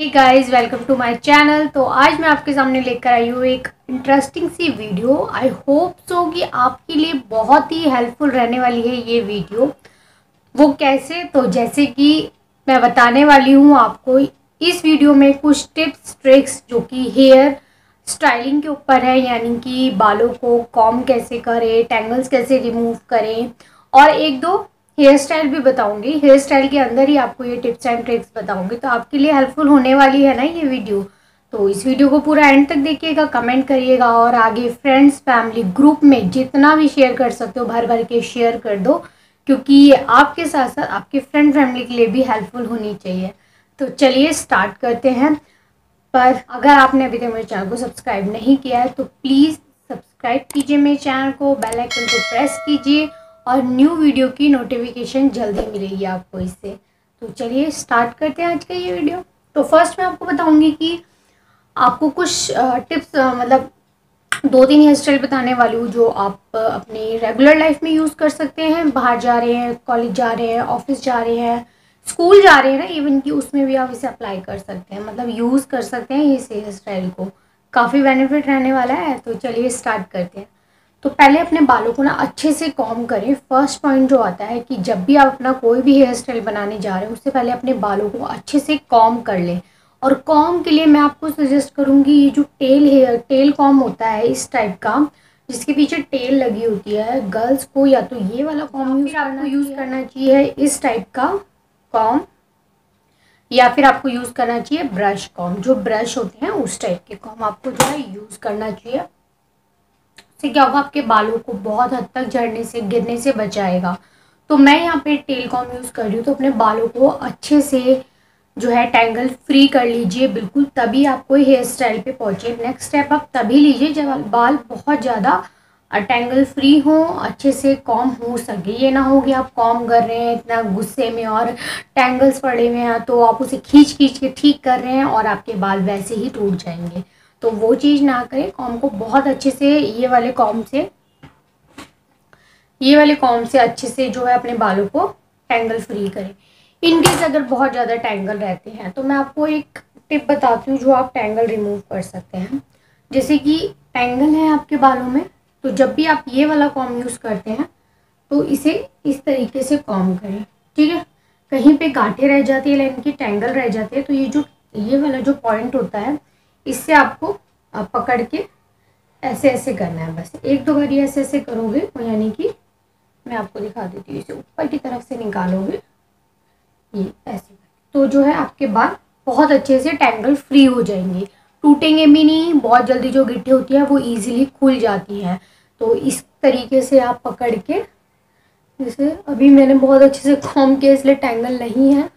Hey guys, welcome to my channel. तो आज मैं आपके सामने लेकर आई हूँ एक इंटरेस्टिंग सी वीडियो। आई होप सो कि आपके लिए बहुत ही हेल्पफुल रहने वाली है ये वीडियो। वो कैसे? तो जैसे कि मैं बताने वाली हूँ आपको इस वीडियो में कुछ टिप्स ट्रिक्स जो कि हेयर स्टाइलिंग के ऊपर है, यानी कि बालों को कॉम कैसे करें, टैंगल्स कैसे रिमूव करें और एक दो हेयर स्टाइल भी बताऊंगी। हेयर स्टाइल के अंदर ही आपको ये टिप्स एंड ट्रिक्स बताऊंगी, तो आपके लिए हेल्पफुल होने वाली है ना ये वीडियो। तो इस वीडियो को पूरा एंड तक देखिएगा, कमेंट करिएगा और आगे फ्रेंड्स फैमिली ग्रुप में जितना भी शेयर कर सकते हो भर भर के शेयर कर दो, क्योंकि ये आपके साथ साथ आपके फ्रेंड फैमिली के लिए भी हेल्पफुल होनी चाहिए। तो चलिए स्टार्ट करते हैं। पर अगर आपने अभी तक मेरे चैनल को सब्सक्राइब नहीं किया है तो प्लीज़ सब्सक्राइब कीजिए मेरे चैनल को, बेल आइकन को प्रेस कीजिए और न्यू वीडियो की नोटिफिकेशन जल्दी मिलेगी आपको इससे। तो चलिए स्टार्ट करते हैं आज का ये वीडियो। तो फर्स्ट मैं आपको बताऊंगी कि आपको कुछ टिप्स मतलब 2-3 हेयर स्टाइल बताने वाली हूँ जो आप अपनी रेगुलर लाइफ में यूज़ कर सकते हैं। बाहर जा रहे हैं, कॉलेज जा रहे हैं, ऑफिस जा रहे हैं, स्कूल जा रहे हैं ना, इवन कि उसमें भी आप इसे अप्लाई कर सकते हैं, मतलब यूज़ कर सकते हैं इस हेयर स्टाइल को। काफ़ी बेनिफिट रहने वाला है। तो चलिए स्टार्ट करते हैं। तो पहले अपने बालों को ना अच्छे से कॉम करें। फर्स्ट पॉइंट जो आता है कि जब भी आप अपना कोई भी हेयर स्टाइल बनाने जा रहे हो उससे पहले अपने बालों को अच्छे से कॉम कर लें। और कॉम के लिए मैं आपको सजेस्ट करूँगी ये जो टेल कॉम होता है इस टाइप का, जिसके पीछे टेल लगी होती है, गर्ल्स को या तो ये वाला कॉम यूज़ करना चाहिए इस टाइप का कॉम, या फिर आपको यूज़ करना चाहिए ब्रश कॉम। जो ब्रश होते हैं उस टाइप के कॉम आपको जो है यूज़ करना चाहिए। से क्या होगा, आपके बालों को बहुत हद तक झड़ने से गिरने से बचाएगा। तो मैं यहाँ पे टेल कॉम यूज़ कर रही हूँ। तो अपने बालों को अच्छे से जो है टैंगल फ्री कर लीजिए बिल्कुल, तभी आप कोई हेयर स्टाइल पे पहुँचे। नेक्स्ट स्टेप आप तभी लीजिए जब बाल बहुत ज़्यादा टैंगल फ्री हो, अच्छे से कॉम हो सके। ये ना हो कि आप कॉम कर रहे हैं इतना गुस्से में और टैंगल्स पड़े हुए हैं तो आप उसे खींच खींच के ठीक कर रहे हैं और आपके बाल वैसे ही टूट जाएंगे। तो वो चीज़ ना करें। कॉम को बहुत अच्छे से ये वाले कॉम से अच्छे से जो है अपने बालों को टैंगल फ्री करें। इनकेस अगर बहुत ज़्यादा टैंगल रहते हैं तो मैं आपको एक टिप बताती हूँ जो आप टैंगल रिमूव कर सकते हैं। जैसे कि टैंगल है आपके बालों में, तो जब भी आप ये वाला कॉम यूज़ करते हैं तो इसे इस तरीके से कॉम करें, ठीक है। कहीं पर गांठें रह जाती है, इनके टैंगल रह जाते हैं, तो ये वाला जो पॉइंट होता है इससे आपको पकड़ के ऐसे ऐसे करना है। बस 1-2 बारी ऐसे ऐसे करोगे, यानी कि मैं आपको दिखा देती हूँ, इसे ऊपर की तरफ से निकालोगे ये ऐसे, तो जो है आपके बाल बहुत अच्छे से टैंगल फ्री हो जाएंगे, टूटेंगे भी नहीं। बहुत जल्दी जो गिट्टी होती है वो इजीली खुल जाती है। तो इस तरीके से आप पकड़ के, जैसे अभी मैंने बहुत अच्छे से कॉम किया इसलिए टैंगल नहीं है,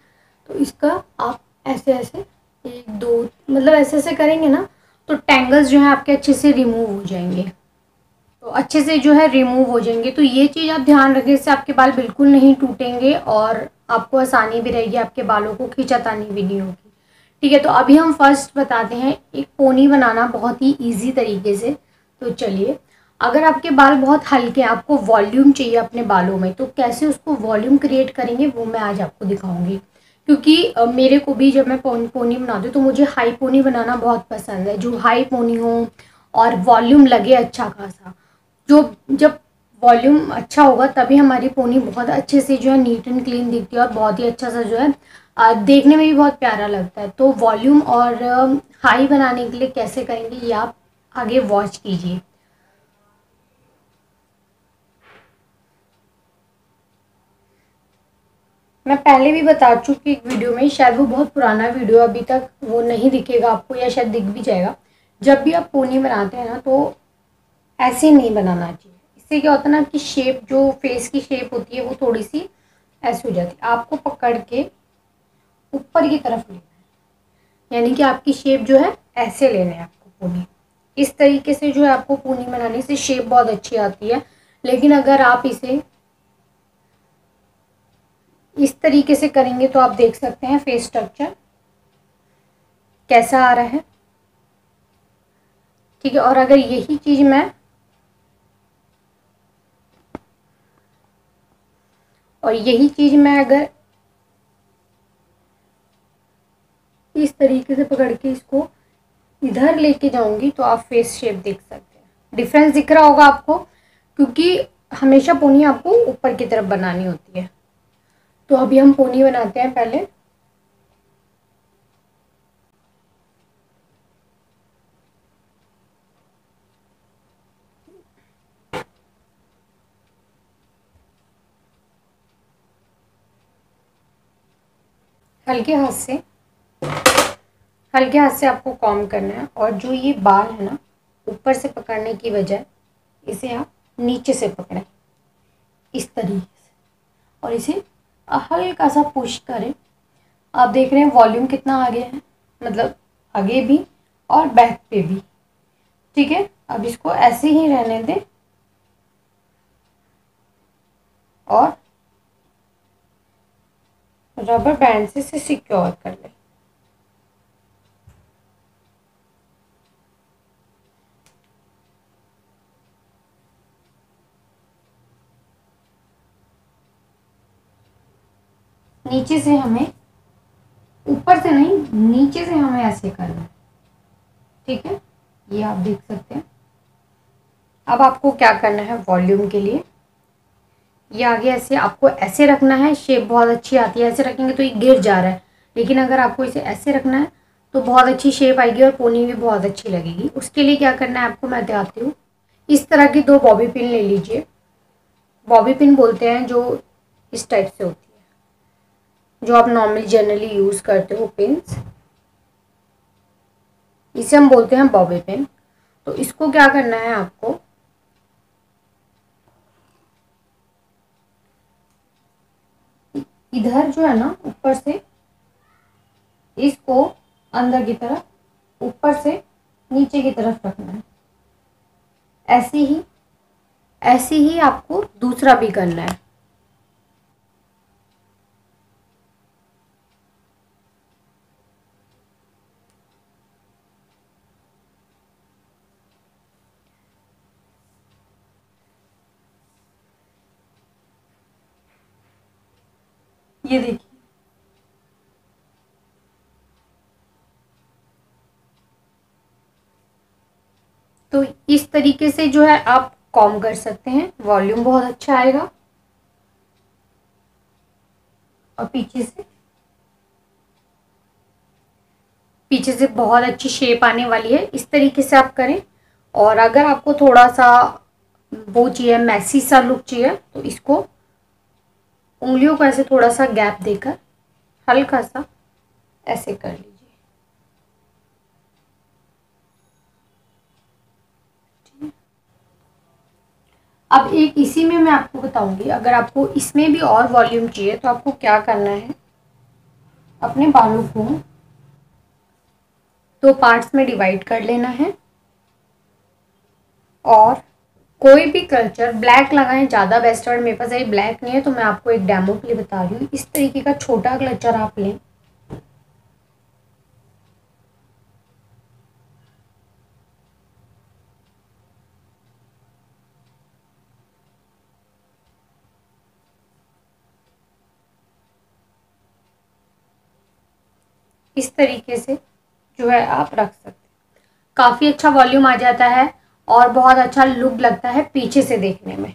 तो इसका आप ऐसे ऐसे 1-2 मतलब ऐसे ऐसे करेंगे ना तो टैंगल्स जो है आपके अच्छे से रिमूव हो जाएंगे। तो अच्छे से जो है रिमूव हो जाएंगे। तो ये चीज़ आप ध्यान रखें, इससे आपके बाल बिल्कुल नहीं टूटेंगे और आपको आसानी भी रहेगी, आपके बालों को खींचातानी भी नहीं होगी, ठीक है। तो अभी हम फर्स्ट बताते हैं एक पोनी बनाना बहुत ही ईजी तरीके से। तो चलिए, अगर आपके बाल बहुत हल्के हैं, आपको वॉल्यूम चाहिए अपने बालों में, तो कैसे उसको वॉल्यूम क्रिएट करेंगे वो मैं आज आपको दिखाऊँगी। क्योंकि मेरे को भी जब मैं पोनी बनाती हूँ तो मुझे हाई पोनी बनाना बहुत पसंद है, जो हाई पोनी हो और वॉल्यूम लगे अच्छा खासा। जब वॉल्यूम अच्छा होगा तभी हमारी पोनी बहुत अच्छे से जो है नीट एंड क्लीन दिखती है और बहुत ही अच्छा सा जो है देखने में भी बहुत प्यारा लगता है। तो वॉल्यूम और हाई बनाने के लिए कैसे करेंगे ये आप आगे वॉच कीजिए। मैं पहले भी बता चुकी एक वीडियो में, शायद वो बहुत पुराना वीडियो, अभी तक वो नहीं दिखेगा आपको या शायद दिख भी जाएगा। जब भी आप पोनी बनाते हैं ना तो ऐसे नहीं बनाना चाहिए। इससे क्या होता है ना कि शेप जो फेस की शेप होती है वो थोड़ी सी ऐसे हो जाती है। आपको पकड़ के ऊपर की तरफ लेना है, यानी कि आपकी शेप जो है ऐसे लेना है आपको पोनी। इस तरीके से जो है आपको पोनी बनाने से शेप बहुत अच्छी आती है। लेकिन अगर आप इसे इस तरीके से करेंगे तो आप देख सकते हैं फेस स्ट्रक्चर कैसा आ रहा है, ठीक है। और अगर यही चीज़ मैं अगर इस तरीके से पकड़ के इसको इधर लेके जाऊंगी तो आप फेस शेप देख सकते हैं। डिफरेंस दिख रहा होगा आपको, क्योंकि हमेशा पोनी आपको ऊपर की तरफ बनानी होती है। तो अभी हम पोनी बनाते हैं पहले। हल्के हाथ से आपको कॉम करना है, और जो ये बाल है ना, ऊपर से पकड़ने की बजाय इसे आप नीचे से पकड़ें इस तरीके से, और इसे हल्का सा पुश करें। आप देख रहे हैं वॉल्यूम कितना आगे है, मतलब आगे भी और बैक पे भी। ठीक है, अब इसको ऐसे ही रहने दें और रबर बैंड से इसे सिक्योर कर लें। नीचे से हमें, ऊपर से नहीं, नीचे से हमें ऐसे करना है। ठीक है, ये आप देख सकते हैं। अब आपको क्या करना है, वॉल्यूम के लिए ये आगे ऐसे आपको ऐसे रखना है। शेप बहुत अच्छी आती है, ऐसे रखेंगे तो ये गिर जा रहा है, लेकिन अगर आपको इसे ऐसे रखना है तो बहुत अच्छी शेप आएगी और पोनी भी बहुत अच्छी लगेगी। उसके लिए क्या करना है आपको, मैं दिखाती हूँ। इस तरह की दो बॉबी पिन ले लीजिए। बॉबी पिन बोलते हैं जो इस टाइप से होती है, जो आप नॉर्मली जनरली यूज़ करते हो पिन्स, इसे हम बोलते हैं बॉबी पिन। तो इसको क्या करना है आपको, इधर जो है ना ऊपर से इसको अंदर की तरफ, ऊपर से नीचे की तरफ रखना है। ऐसे ही आपको दूसरा भी करना है। ये देखिए, तो इस तरीके से जो है आप कॉम कर सकते हैं, वॉल्यूम बहुत अच्छा आएगा। और पीछे से बहुत अच्छी शेप आने वाली है। इस तरीके से आप करें। और अगर आपको थोड़ा सा वो चाहिए, मैसी सा लुक चाहिए, तो इसको उंगलियों को ऐसे थोड़ा सा गैप देकर हल्का सा ऐसे कर लीजिए। अब एक इसी में मैं आपको बताऊंगी, अगर आपको इसमें भी और वॉल्यूम चाहिए तो आपको क्या करना है, अपने बालों को दो पार्ट्स में डिवाइड कर लेना है। और कोई भी कलर ब्लैक लगाएं, ज़्यादा बेस्ट है। मेरे पास ये ब्लैक नहीं है तो मैं आपको एक डेमो के लिए बता रही हूँ। इस तरीके का छोटा कलर आप लें, इस तरीके से जो है आप रख सकते हैं। काफ़ी अच्छा वॉल्यूम आ जाता है और बहुत अच्छा लुक लगता है पीछे से देखने में।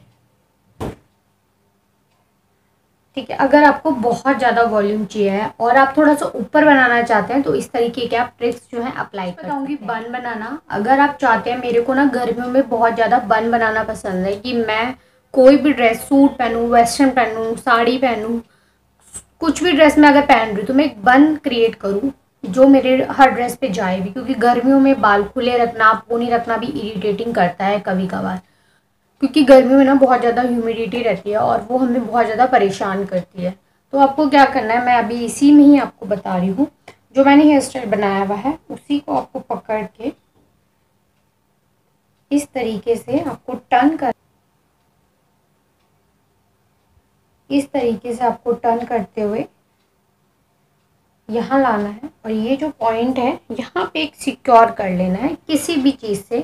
ठीक है, अगर आपको बहुत ज़्यादा वॉल्यूम चाहिए है और आप थोड़ा सा ऊपर बनाना चाहते हैं तो इस तरीके के आप ट्रिक्स जो है अप्लाई कर सकते हैं। बन बनाना, अगर आप चाहते हैं, मेरे को ना गर्मियों में बहुत ज़्यादा बन बनाना पसंद है कि मैं कोई भी ड्रेस, सूट पहनूँ, वेस्टर्न पहनूँ, साड़ी पहनूँ, कुछ भी ड्रेस में अगर पहन रही हूँ तो मैं एक बन क्रिएट करूँ जो मेरे हर ड्रेस पे जाए भी। क्योंकि गर्मियों में बाल खुले रखना, पोनी रखना भी इरिटेटिंग करता है कभी कभार, क्योंकि गर्मियों में ना बहुत ज़्यादा ह्यूमिडिटी रहती है और वो हमें बहुत ज़्यादा परेशान करती है। तो आपको क्या करना है, मैं अभी इसी में ही आपको बता रही हूँ। जो मैंने हेयर स्टाइल बनाया हुआ है उसी को आपको पकड़ के इस तरीके से आपको टर्न कर, इस तरीके से आपको टर्न करते हुए यहाँ लाना है। और ये जो पॉइंट है यहाँ पे एक सिक्योर कर लेना है किसी भी चीज़ से।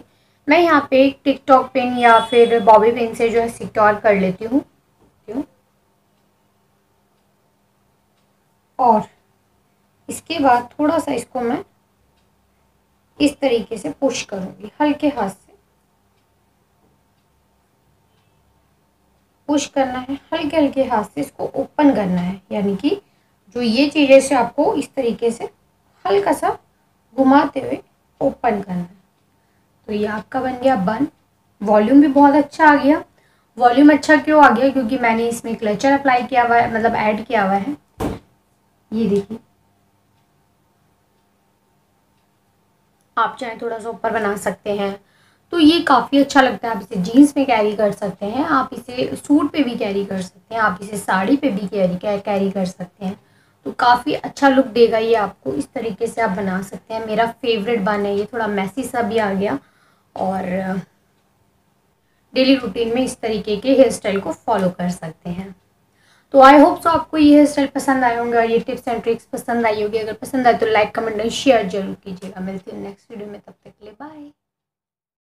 मैं यहाँ पे एक टिकटॉक पिन या फिर बॉबी पिन से जो है सिक्योर कर लेती हूँ। और इसके बाद थोड़ा सा इसको मैं इस तरीके से पुश करूँगी, हल्के हाथ से पुश करना है, हल्के हल्के हाथ से इसको ओपन करना है, यानी कि जो ये चीज़ें से आपको इस तरीके से हल्का सा घुमाते हुए ओपन करना है। तो ये आपका बन गया बन। वॉल्यूम भी बहुत अच्छा आ गया। वॉल्यूम अच्छा क्यों आ गया? क्योंकि मैंने इसमें क्लचर अप्लाई किया हुआ है, मतलब ऐड किया हुआ है। ये देखिए, आप चाहे थोड़ा सा ऊपर बना सकते हैं, तो ये काफ़ी अच्छा लगता है। आप इसे जीन्स में कैरी कर सकते हैं, आप इसे सूट पे भी कैरी कर सकते हैं, आप इसे साड़ी पे भी कैरी कर सकते हैं। तो काफ़ी अच्छा लुक देगा ये आपको। इस तरीके से आप बना सकते हैं। मेरा फेवरेट बन है ये, थोड़ा मैसी सा भी आ गया। और डेली रूटीन में इस तरीके के हेयर स्टाइल को फॉलो कर सकते हैं। तो आई होप सो आपको ये हेयर स्टाइल पसंद आए होंगे और ये टिप्स एंड ट्रिक्स पसंद आई होगी। अगर पसंद आए तो लाइक, कमेंट और शेयर जरूर कीजिएगा। मिलती हूँ नेक्स्ट वीडियो में, तब तक के लिए बाय।